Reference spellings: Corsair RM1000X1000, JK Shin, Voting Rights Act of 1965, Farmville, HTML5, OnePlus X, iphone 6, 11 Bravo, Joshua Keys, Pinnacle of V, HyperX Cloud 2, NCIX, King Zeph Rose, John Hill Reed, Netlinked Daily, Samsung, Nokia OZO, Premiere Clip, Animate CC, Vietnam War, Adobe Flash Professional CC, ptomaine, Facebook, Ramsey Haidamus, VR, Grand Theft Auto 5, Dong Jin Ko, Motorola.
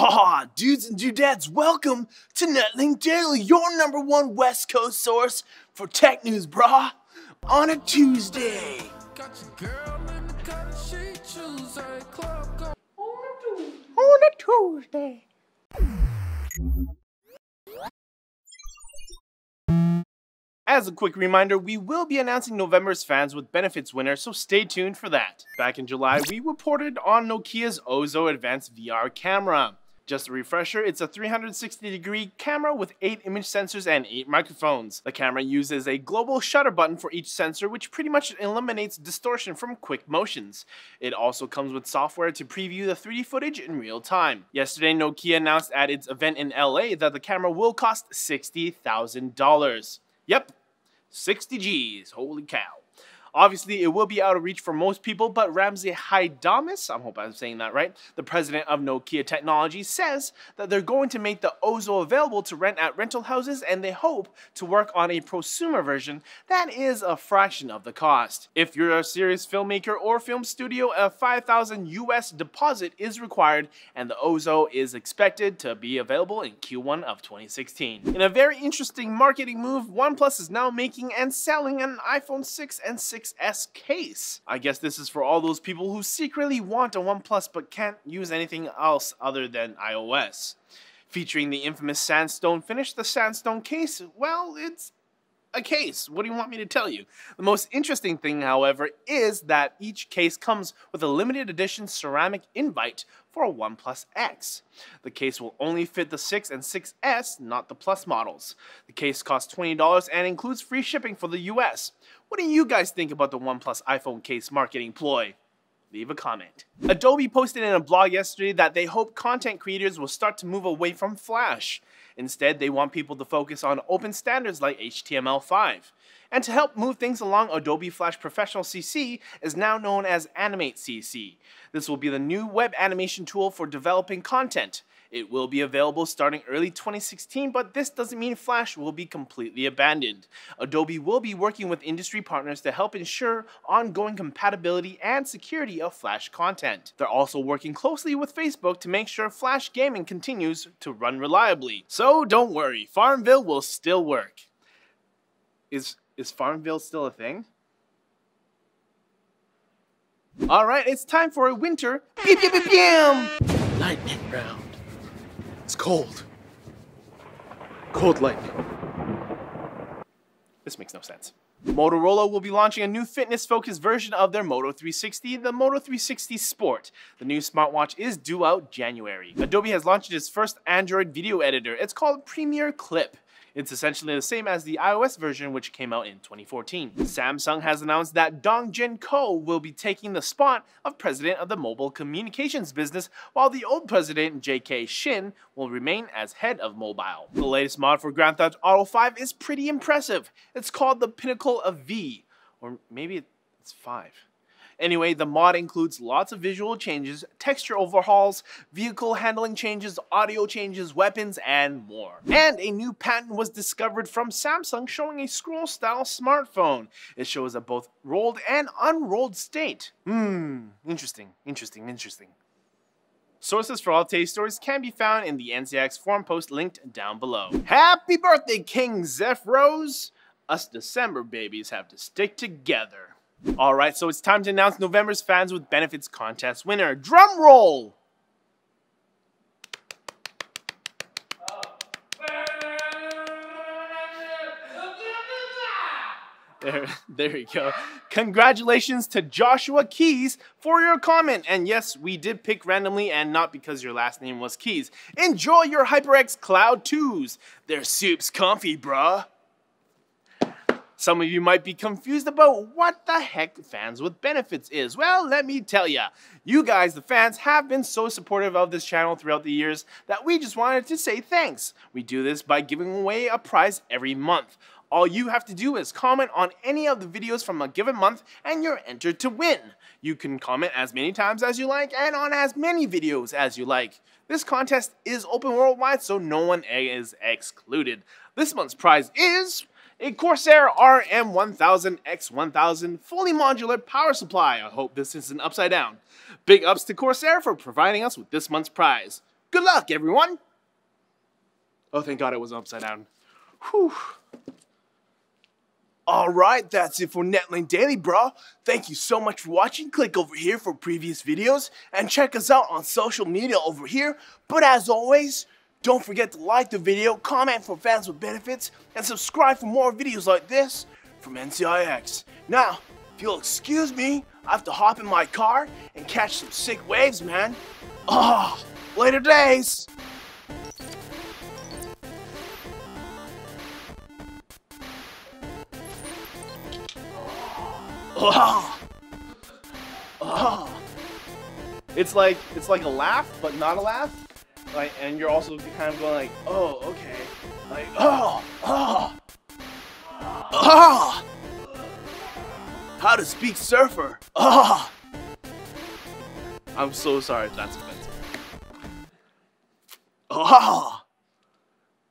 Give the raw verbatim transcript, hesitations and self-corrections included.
Ah, dudes and dudettes, welcome to Netlinked Daily, your number one West Coast source for tech news, brah, on a Tuesday. Got your girl in the cut, she choose a clock on a Tuesday. As a quick reminder, we will be announcing November's fans with benefits winner, so stay tuned for that. Back in July, we reported on Nokia's OZO Advanced V R camera. Just a refresher, it's a three hundred sixty degree camera with eight image sensors and eight microphones. The camera uses a global shutter button for each sensor, which pretty much eliminates distortion from quick motions. It also comes with software to preview the three D footage in real time. Yesterday, Nokia announced at its event in L A that the camera will cost sixty thousand dollars. Yep. sixty G's, holy cow. Obviously, it will be out of reach for most people, but Ramsey Haidamus, I hope I'm saying that right, the president of Nokia Technology, says that they're going to make the OZO available to rent at rental houses, and they hope to work on a prosumer version that is a fraction of the cost. If you're a serious filmmaker or film studio, a five thousand U S deposit is required, and the OZO is expected to be available in Q one of twenty sixteen. In a very interesting marketing move, OnePlus is now making and selling an iPhone six and six S case. I guess this is for all those people who secretly want a OnePlus but can't use anything else other than iOS. Featuring the infamous sandstone finish, the sandstone case, well, it's a case. What do you want me to tell you? The most interesting thing, however, is that each case comes with a limited edition ceramic invite for a OnePlus X. The case will only fit the six and six S, not the Plus models. The case costs twenty dollars and includes free shipping for the U S. What do you guys think about the OnePlus iPhone case marketing ploy? Leave a comment. Adobe posted in a blog yesterday that they hope content creators will start to move away from Flash. Instead, they want people to focus on open standards like H T M L five. And to help move things along, Adobe Flash Professional C C is now known as Animate C C. This will be the new web animation tool for developing content. It will be available starting early twenty sixteen, but this doesn't mean Flash will be completely abandoned. Adobe will be working with industry partners to help ensure ongoing compatibility and security of Flash content. They're also working closely with Facebook to make sure Flash gaming continues to run reliably. So don't worry, Farmville will still work. Is, is Farmville still a thing? Alright, it's time for a winter beep, beep, beep, beam! Lightning round. It's cold. Cold lightning. This makes no sense. Motorola will be launching a new fitness-focused version of their Moto three sixty, the Moto three sixty Sport. The new smartwatch is due out January. Adobe has launched its first Android video editor. It's called Premiere Clip. It's essentially the same as the iOS version, which came out in twenty fourteen. Samsung has announced that Dong Jin Ko will be taking the spot of president of the mobile communications business, while the old president, J K Shin, will remain as head of mobile. The latest mod for Grand Theft Auto five is pretty impressive. It's called the Pinnacle of V, or maybe it's five. Anyway, the mod includes lots of visual changes, texture overhauls, vehicle handling changes, audio changes, weapons, and more. And a new patent was discovered from Samsung showing a scroll-style smartphone. It shows a both rolled and unrolled state. Hmm, interesting, interesting, interesting. Sources for all today's stories can be found in the N C X forum post linked down below. Happy birthday, King Zeph Rose! Us December babies have to stick together. Alright, so it's time to announce November's fans with benefits contest winner. Drum roll! There, there you go. Congratulations to Joshua Keys for your comment. And yes, we did pick randomly and not because your last name was Keys. Enjoy your HyperX Cloud twos. Their soup's comfy, bruh. Some of you might be confused about what the heck Fans with Benefits is. Well, let me tell ya, you guys, the fans, have been so supportive of this channel throughout the years that we just wanted to say thanks. We do this by giving away a prize every month. All you have to do is comment on any of the videos from a given month and you're entered to win. You can comment as many times as you like and on as many videos as you like. This contest is open worldwide, so no one is excluded. This month's prize is a Corsair R M one thousand X one thousand fully modular power supply. I hope this isn't upside down. Big ups to Corsair for providing us with this month's prize. Good luck, everyone! Oh, thank God it was upside down. Whew. Alright, that's it for Netlinked Daily, bro. Thank you so much for watching. Click over here for previous videos and check us out on social media over here. But as always, don't forget to like the video, comment for fans with benefits, and subscribe for more videos like this from N C I X. Now, if you'll excuse me, I have to hop in my car and catch some sick waves, man. Oh, later days! Oh. Oh. It's like it's like a laugh, but not a laugh. Like, and you're also kind of going like, oh, okay. Like, oh, oh, oh. How to speak surfer. Oh. I'm so sorry if that's offensive. Oh.